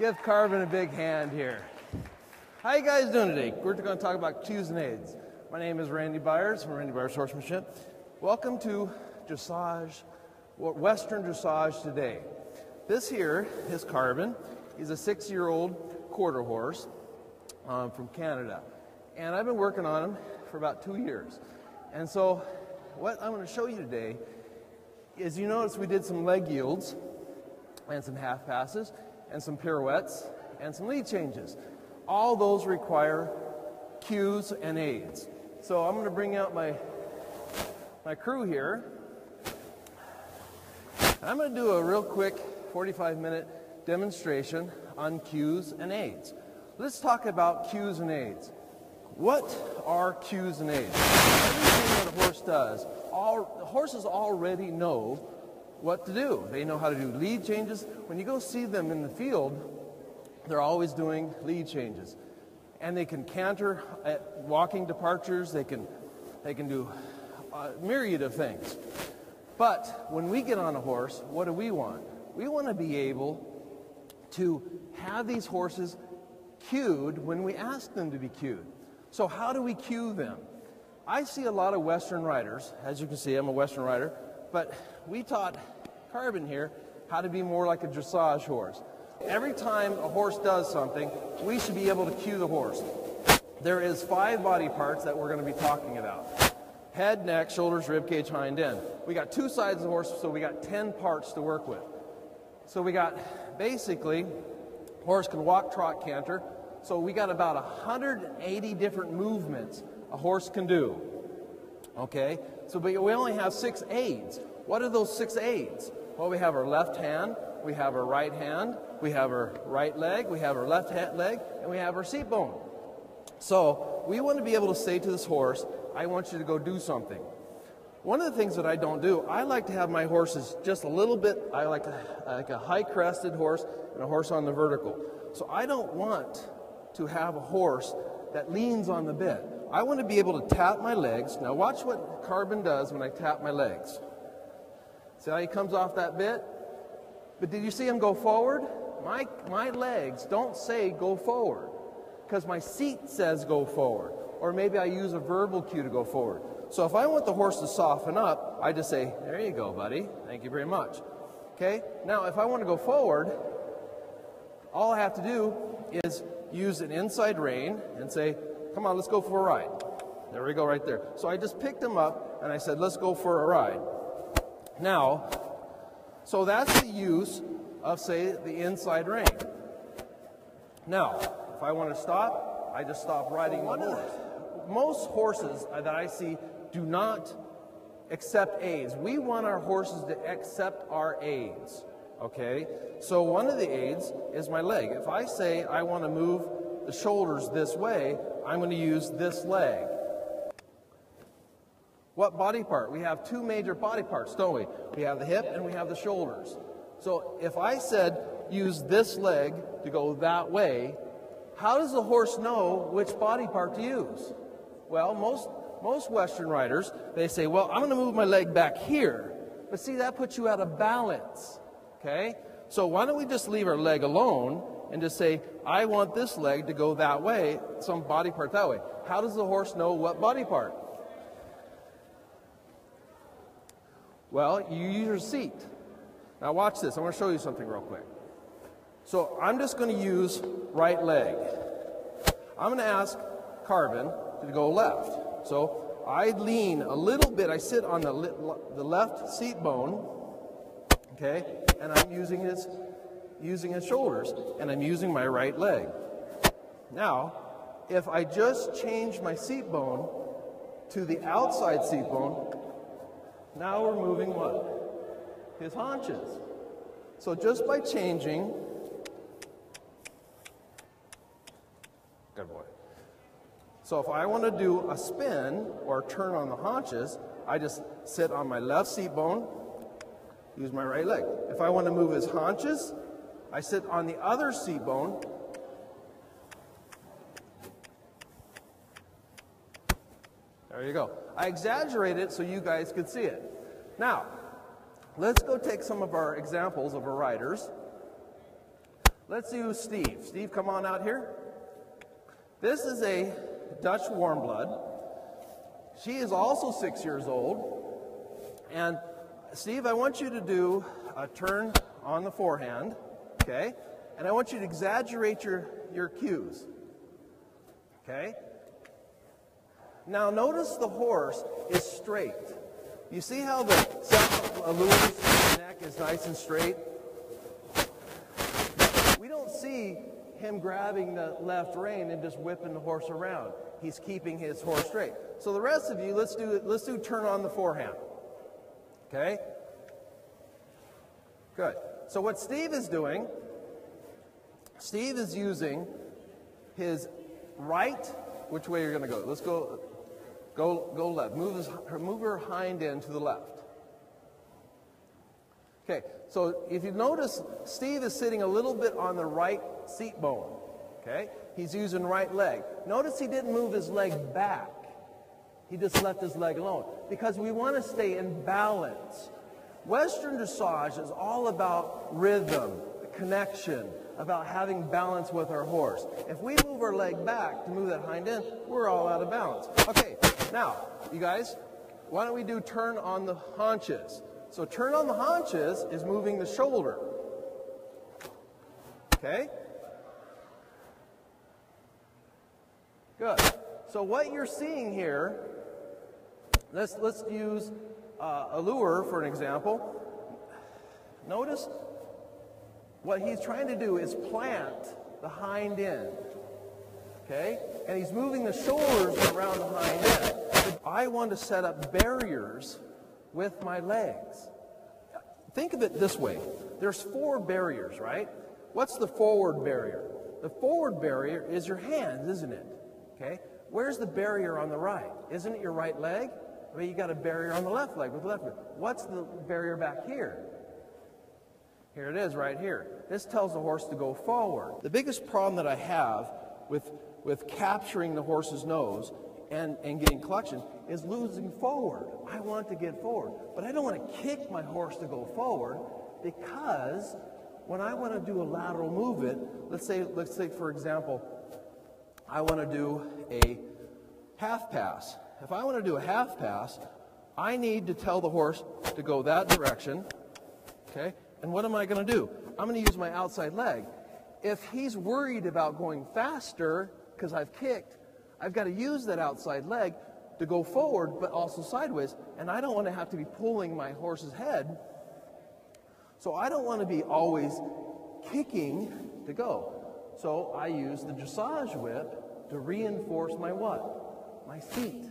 Give Carbon a big hand here. How you guys doing today? We're going to talk about cues and aids. My name is Randy Byers from Randy Byers Horsemanship. Welcome to dressage, Western dressage today. This here is Carbon. He's a 6-year-old quarter horse from Canada. And I've been working on him for about 2 years. And so what I'm going to show you today is, you notice we did some leg yields and some half passes and some pirouettes and some lead changes. All those require cues and aids. So I'm going to bring out my crew here. And I'm going to do a real quick 45-minute demonstration on cues and aids. Let's talk about cues and aids. What are cues and aids? Everything that a horse does, the horses already know what to do. They know how to do lead changes. When you go see them in the field, they're always doing lead changes. And they can canter at walking departures. They can do a myriad of things. But when we get on a horse, what do we want? We want to be able to have these horses cued when we ask them to be cued. So how do we cue them? I see a lot of Western riders. As you can see, I'm a Western rider. But we taught Carbon here how to be more like a dressage horse. Every time a horse does something, we should be able to cue the horse. There is 5 body parts that we're going to be talking about. Head, neck, shoulders, ribcage, hind end. We got 2 sides of the horse, so we got 10 parts to work with. So we got, basically, horse can walk, trot, canter. So we got about 180 different movements a horse can do. Okay? So but we only have 6 aids. What are those 6 aids? Well, we have our left hand, we have our right hand, we have our right leg, we have our left leg, and we have our seat bone. So we want to be able to say to this horse, I want you to go do something. One of the things that I don't do, I like to have my horses just a little bit, I like a high crested horse and a horse on the vertical. So I don't want to have a horse that leans on the bit. I want to be able to tap my legs. Now watch what Carbon does when I tap my legs. See how he comes off that bit? But did you see him go forward? My legs don't say go forward, because my seat says go forward. Or maybe I use a verbal cue to go forward. So if I want the horse to soften up, I just say, there you go, buddy. Thank you very much. Okay? Now, if I want to go forward, all I have to do is use an inside rein and say, come on, let's go for a ride. There we go right there. So I just picked him up and I said, let's go for a ride. Now, so that's the use of, say, the inside rein. Now, if I want to stop, I just stop riding my horse. Most horses that I see do not accept aids. We want our horses to accept our aids, okay? So one of the aids is my leg. If I say I want to move the shoulders this way, I'm going to use this leg. What body part? We have 2 major body parts, don't we? We have the hip and we have the shoulders. So if I said, use this leg to go that way, how does the horse know which body part to use? Well, most Western riders, they say, well, I'm going to move my leg back here. But see, that puts you out of balance, okay? So why don't we just leave our leg alone and just say, I want this leg to go that way, some body part that way. How does the horse know what body part? Well, you use your seat. Now watch this. I'm going to show you something real quick. So I'm just going to use right leg. I'm going to ask Carbon to go left. So I lean a little bit. I sit on the left seat bone, okay, and I'm using his shoulders, and I'm using my right leg. Now, if I just change my seat bone to the outside seat bone, now we're moving what? His haunches. So just by changing, good boy. So if I want to do a spin or turn on the haunches, I just sit on my left seat bone, use my right leg. If I want to move his haunches, I sit on the other seat bone, there you go. I exaggerated it so you guys could see it. Now, let's go take some of our examples of our riders. Let's do Steve. Steve, come on out here. This is a Dutch Warmblood. She is also 6 years old. And Steve, I want you to do a turn on the forehand, okay? And I want you to exaggerate your cues, okay? Now notice the horse is straight. You see how the Louis' neck is nice and straight? We don't see him grabbing the left rein and just whipping the horse around. He's keeping his horse straight. So the rest of you, let's do turn on the forehand. Okay? Good. So what Steve is doing, Steve is using his right, which way you're gonna go? Let's go left. Move her hind end to the left. Okay, so if you notice, Steve is sitting a little bit on the right seat bone. Okay? He's using right leg. Notice he didn't move his leg back. He just left his leg alone because we want to stay in balance. Western dressage is all about rhythm, connection, about having balance with our horse. If we move our leg back to move that hind end, we're all out of balance. Okay, now, you guys, why don't we do turn on the haunches? So turn on the haunches is moving the shoulder. Okay? Good. So what you're seeing here, let's use a lure for an example. Notice what he's trying to do is plant the hind end, okay? And he's moving the shoulders around the hind end. I want to set up barriers with my legs. Think of it this way. There's four barriers, right? What's the forward barrier? The forward barrier is your hands, isn't it? Okay? Where's the barrier on the right? Isn't it your right leg? I mean, you got a barrier on the left leg with the left foot. What's the barrier back here? Here it is right here. This tells the horse to go forward. The biggest problem that I have with capturing the horse's nose and getting collection is losing forward. I want to get forward, but I don't want to kick my horse to go forward because when I want to do a lateral movement, let's say for example, I want to do a half pass. If I want to do a half pass, I need to tell the horse to go that direction, okay? And what am I going to do? I'm going to use my outside leg. If he's worried about going faster because I've kicked, I've got to use that outside leg to go forward but also sideways, and I don't want to have to be pulling my horse's head. So I don't want to be always kicking to go. So I use the dressage whip to reinforce my what? My seat.